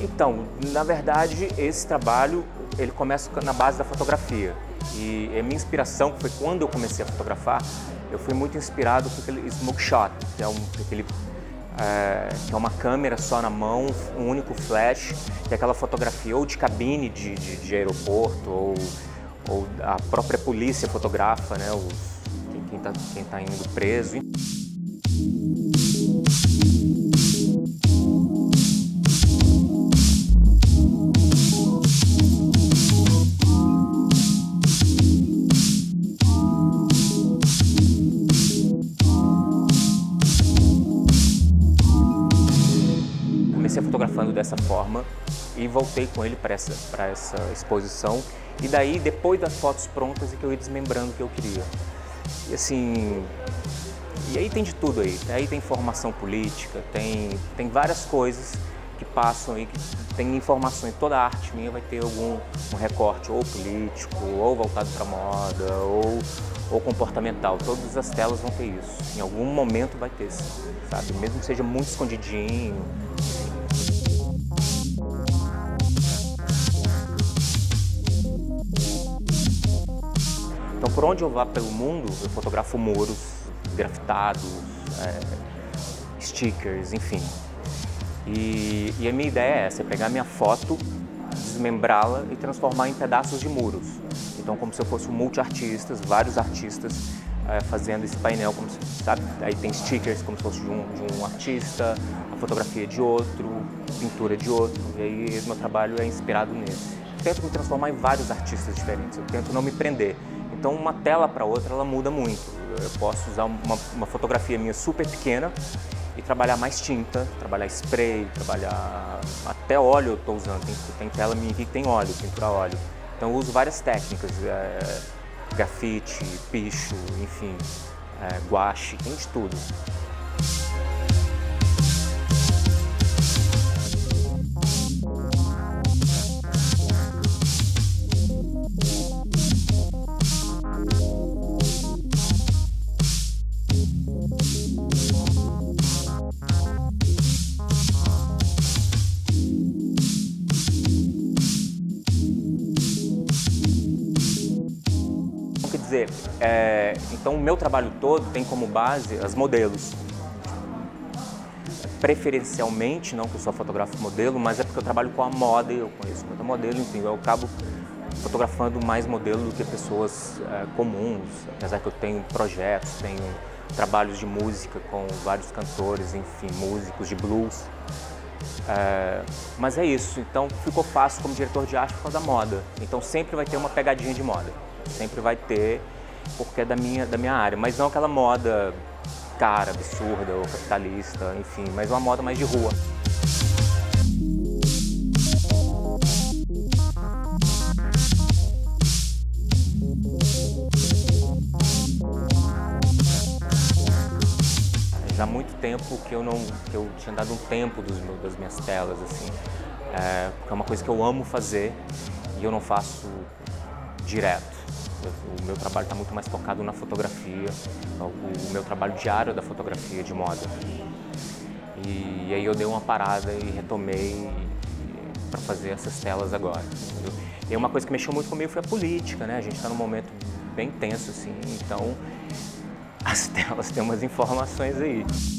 Então, na verdade, esse trabalho ele começa na base da fotografia. E a minha inspiração, que foi quando eu comecei a fotografar, eu fui muito inspirado com aquele smoke shot, que é uma câmera só na mão, um único flash, que é aquela fotografia ou de cabine de aeroporto, ou a própria polícia fotografa, né, quem tá indo preso. Comecei fotografando dessa forma e voltei com ele para essa exposição. E daí, depois das fotos prontas, é que eu ia desmembrando o que eu queria. E assim, e aí tem de tudo aí. Aí tem informação política, tem várias coisas que passam aí, que tem informações. Toda a arte minha vai ter um recorte ou político, ou voltado para moda, ou comportamental. Todas as telas vão ter isso. Em algum momento vai ter, sabe? Mesmo que seja muito escondidinho. Então, por onde eu vá pelo mundo, eu fotografo muros, grafitados, stickers, enfim. E a minha ideia é essa, pegar minha foto, desmembrá-la e transformar em pedaços de muros. Então, como se eu fosse um multi-artista, vários artistas fazendo esse painel, como se, sabe? Aí tem stickers como se fosse de um artista, a fotografia de outro, pintura de outro, e aí esse meu trabalho é inspirado nesse. Eu tento me transformar em vários artistas diferentes, eu tento não me prender. Então, uma tela para outra, ela muda muito. Eu posso usar uma fotografia minha super pequena e trabalhar mais tinta, trabalhar spray, trabalhar... Até óleo eu estou usando, tem tela minha aqui que tem óleo, pintura a óleo. Então, eu uso várias técnicas, grafite, picho, enfim, guache, tem de tudo. Então, o meu trabalho todo tem como base as modelos. Preferencialmente, não que eu só fotografo modelo, mas é porque eu trabalho com a moda e eu conheço muita modelo, enfim, eu acabo fotografando mais modelo do que pessoas comuns, apesar que eu tenho projetos, tenho trabalhos de música com vários cantores, enfim, músicos de blues. Mas é isso, então ficou fácil como diretor de arte por causa da moda, então sempre vai ter uma pegadinha de moda. Sempre vai ter, porque é da minha área, mas não aquela moda cara, absurda ou capitalista, enfim, mas uma moda mais de rua. Já há muito tempo que eu tinha dado um tempo das minhas telas, assim, porque é uma coisa que eu amo fazer e eu não faço direto. O meu trabalho está muito mais focado na fotografia, o meu trabalho diário é da fotografia de moda. E aí eu dei uma parada e retomei para fazer essas telas agora. Entendeu? E uma coisa que mexeu muito comigo foi a política, né? A gente está num momento bem tenso, assim, então as telas têm umas informações aí.